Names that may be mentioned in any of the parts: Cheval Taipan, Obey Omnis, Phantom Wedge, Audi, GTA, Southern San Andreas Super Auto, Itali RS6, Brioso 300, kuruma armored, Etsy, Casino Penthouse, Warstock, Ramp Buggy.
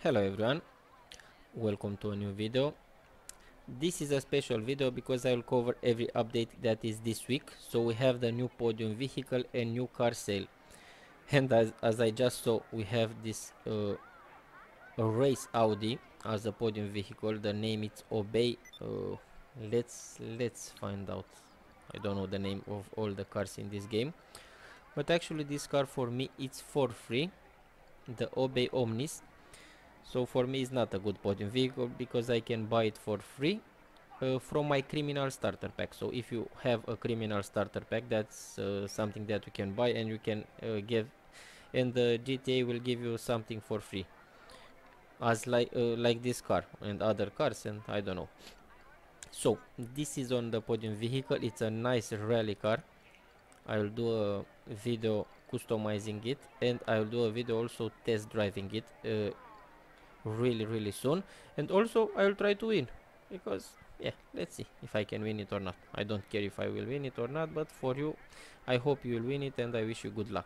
Hello everyone, welcome to a new video. This is a special video because I will cover every update that is this week. So we have the new podium vehicle and new car sale, and as I just saw, we have this race Audi as a podium vehicle. The name is Obey. Let's find out. I don't know the name of all the cars in this game, but actually this car for me it's for free, the Obey Omnis. So for me it's not a good podium vehicle because I can buy it for free from my criminal starter pack. So if you have a criminal starter pack, that's something that you can buy and you can give, and the GTA will give you something for free, as like this car and other cars, and I don't know. So this is on the podium vehicle. It's a nice rally car. I will do a video customizing it, and I will do a video also test driving it really soon, and also I will try to win, because yeah, let's see if I can win it or not. I don't care if I will win it or not, but for you I hope you will win it, and I wish you good luck.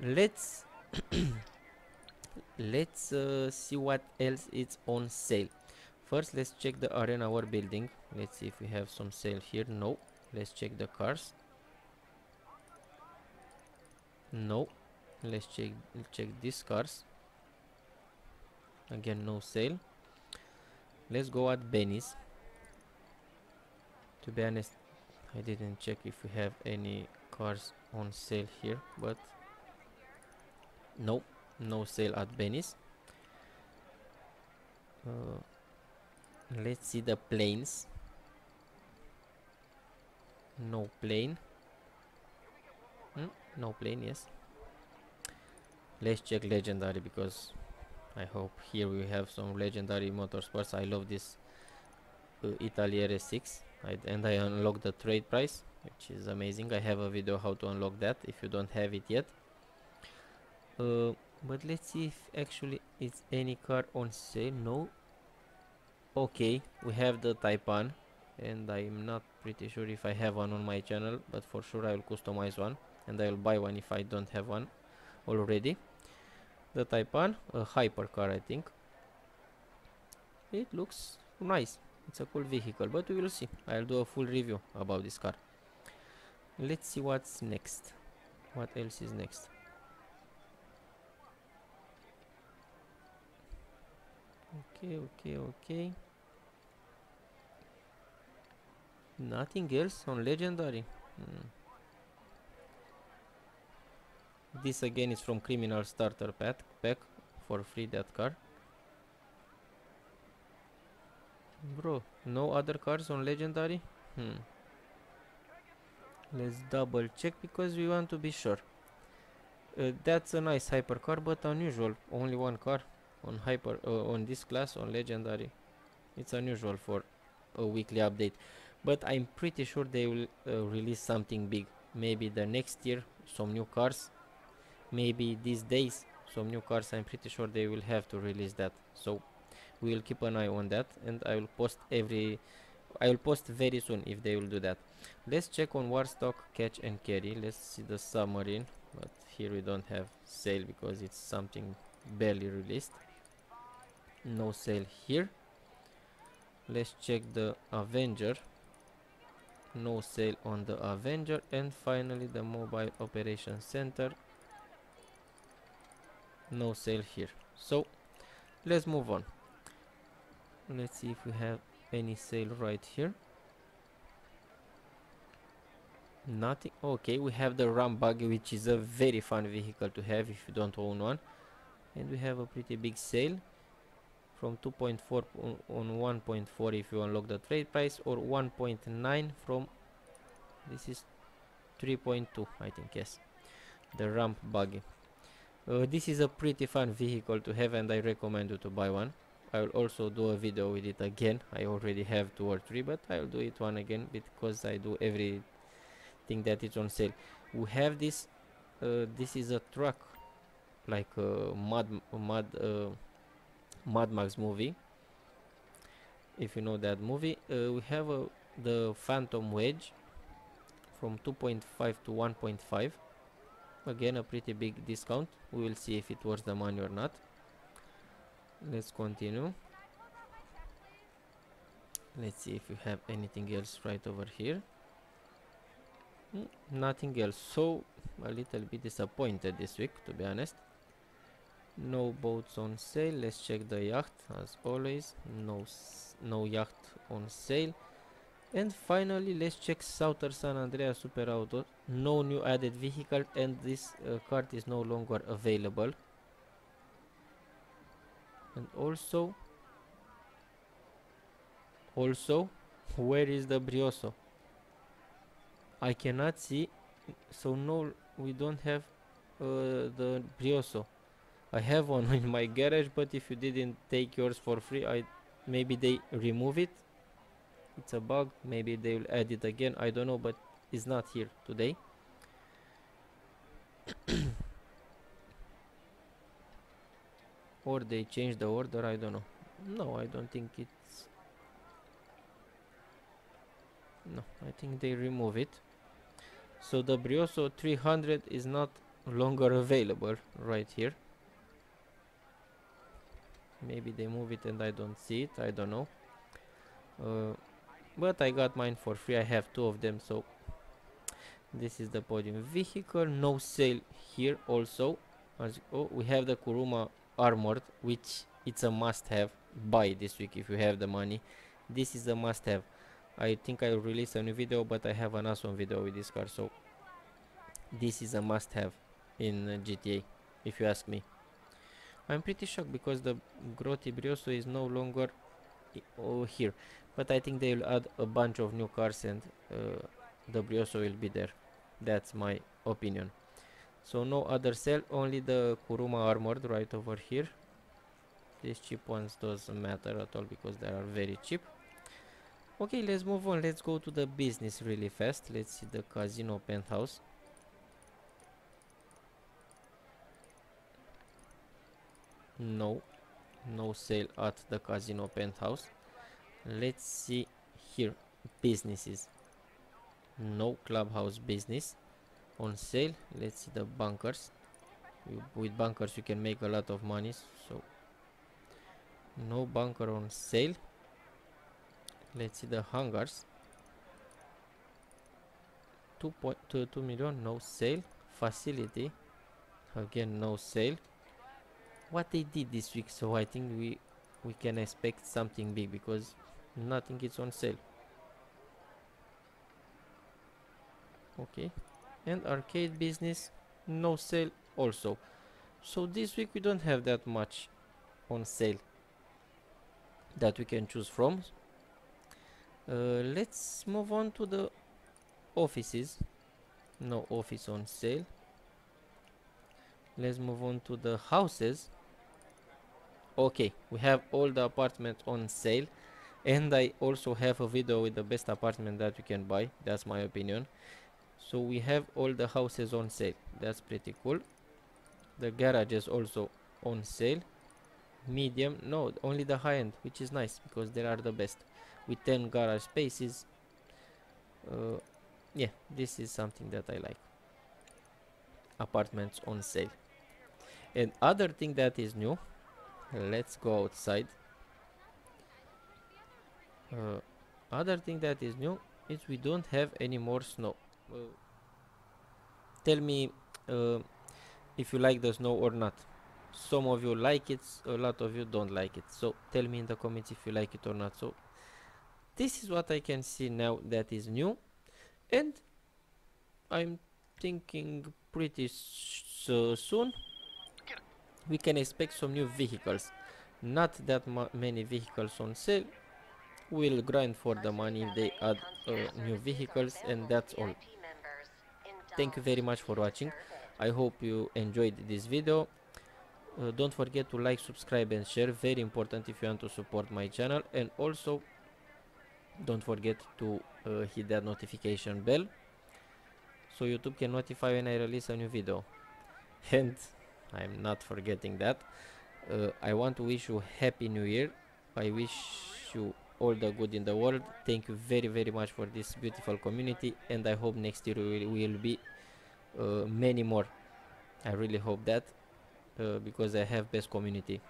Let's see what else is on sale. First let's check the arena war building. Let's see if we have some sale here. No. Let's check the cars. No. Let's check these cars. Again, no sale. Let's go at Benny's. To be honest, I didn't check if we have any cars on sale here, but no, no sale at Benny's. Let's see the planes. No plane. No plane. Yes. Let's check legendary, because I hope here we have some legendary motorsports. I love this Itali RS6, and I unlocked the trade price, which is amazing. I have a video how to unlock that if you don't have it yet. But let's see if actually it's any car on sale. No. Okay, we have the Taipan, and I'm not pretty sure if I have one on my channel, but for sure I will customize one, and I will buy one if I don't have one already. The Taipan, a hypercar, I think. It looks nice. It's a cool vehicle, but we will see. I'll do a full review about this car. Let's see what's next. What else is next? Okay. Nothing else on legendary. This again is from criminal starter pack for free, that car. Bro, no other cars on legendary? Let's double check because we want to be sure. That's a nice hypercar, but unusual. Only one car on this class on legendary. It's unusual for a weekly update, but I'm pretty sure they will release something big. Maybe the next year some new cars. Maybe these days some new cars. I'm pretty sure they will have to release that, so we'll keep an eye on that, and I will post very soon if they will do that. Let's check on Warstock catch and carry. Let's see the submarine, but here we don't have sale because it's something barely released. No sale here. Let's check the Avenger. No sale on the Avenger. And finally the mobile operation center. No sale here, so let's move on. Let's see if we have any sale right here. Nothing. Okay, we have the Ramp Buggy, which is a very fun vehicle to have if you don't own one, and we have a pretty big sale from 2.4 on 1.4 if you unlock the trade price, or 1.9 from, this is 3.2 I think. Yes, the Ramp Buggy. This is a pretty fun vehicle to have, and I recommend you to buy one. I will also do a video with it again. I already have 2 or 3, but I will do it one again because I do everything that is on sale. We have this. This is a truck, like a Mad Max movie. If you know that movie, we have the Phantom Wedge from 2.5 to 1.5. Again, a pretty big discount. We will see if it worth the money or not. Let's continue. Let's see if we have anything else right over here. Nothing else, so a little bit disappointed this week, to be honest. No boats on sale. Let's check the yacht, as always. No yacht on sale. And finally, let's check Southern San Andreas Super Auto. No new added vehicle, and this card is no longer available. And also, where is the Brioso? I cannot see, so no, we don't have the Brioso. I have one in my garage, but if you didn't take yours for free, maybe they remove it. It's a bug. Maybe they will add it again, I don't know, but it's not here today. Or they changed the order, I don't know. No, I don't think it's... No, I think they remove it. So the Brioso 300 is not longer available right here. Maybe they move it and I don't see it, I don't know. But I got mine for free, I have two of them, so this is the podium vehicle. No sale here also. Oh, we have the Kuruma Armored, which it's a must-have buy this week if you have the money. This is a must-have. I think I released a new video, but I have an awesome video with this car, so this is a must-have in GTA, if you ask me. I'm pretty shocked because the Groti Brioso is no longer here, but I think they will add a bunch of new cars and the Brioso will be there. That's my opinion. So no other sale, only the Kuruma Armored right over here. These cheap ones doesn't matter at all because they are very cheap. Okay, let's move on. Let's go to the business really fast. Let's see the casino penthouse. No sale at the casino penthouse. Let's see here, businesses. No clubhouse business on sale. Let's see the bunkers. With bunkers you can make a lot of money, so no bunker on sale. Let's see the hangars. 2.2 million, no sale. Facility, again no sale. What they did this week, so I think we can expect something big because nothing is on sale. Okay, and arcade business, no sale also. So this week we don't have that much on sale that we can choose from. Let's move on to the offices. No office on sale. Let's move on to the houses. Okay, we have all the apartments on sale, and I also have a video with the best apartment that you can buy. That's my opinion. So we have all the houses on sale. That's pretty cool. The garages also on sale. Medium, no, only the high end, which is nice because they are the best. With 10 garage spaces, yeah, this is something that I like. Apartments on sale. And other thing that is new, let's go outside. Other thing that is new is we don't have any more snow. Tell me if you like the snow or not. Some of you like it, a lot of you don't like it, so tell me in the comments if you like it or not. So this is what I can see now that is new, and I'm thinking pretty soon we can expect some new vehicles. Not that many vehicles on sale. We'll grind for the money if they add new vehicles, and that's all. Thank you very much for watching. I hope you enjoyed this video. Don't forget to like, subscribe and share, very important if you want to support my channel. And also don't forget to hit that notification bell so YouTube can notify when I release a new video. And I'm not forgetting that. I want to wish you happy new year. I wish you all the good in the world. Thank you very much for this beautiful community, and I hope next year will be many more. I really hope that because I have best community.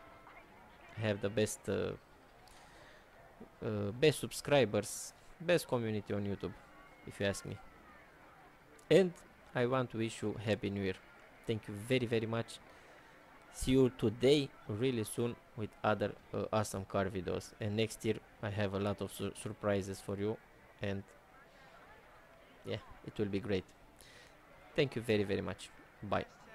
have the best best subscribers, best community on YouTube, if you ask me. And I want to wish you Happy New Year. Thank you very, very much. See you today, really soon, with other awesome car videos. And next year I have a lot of surprises for you, and yeah, it will be great. Thank you very, very much. Bye.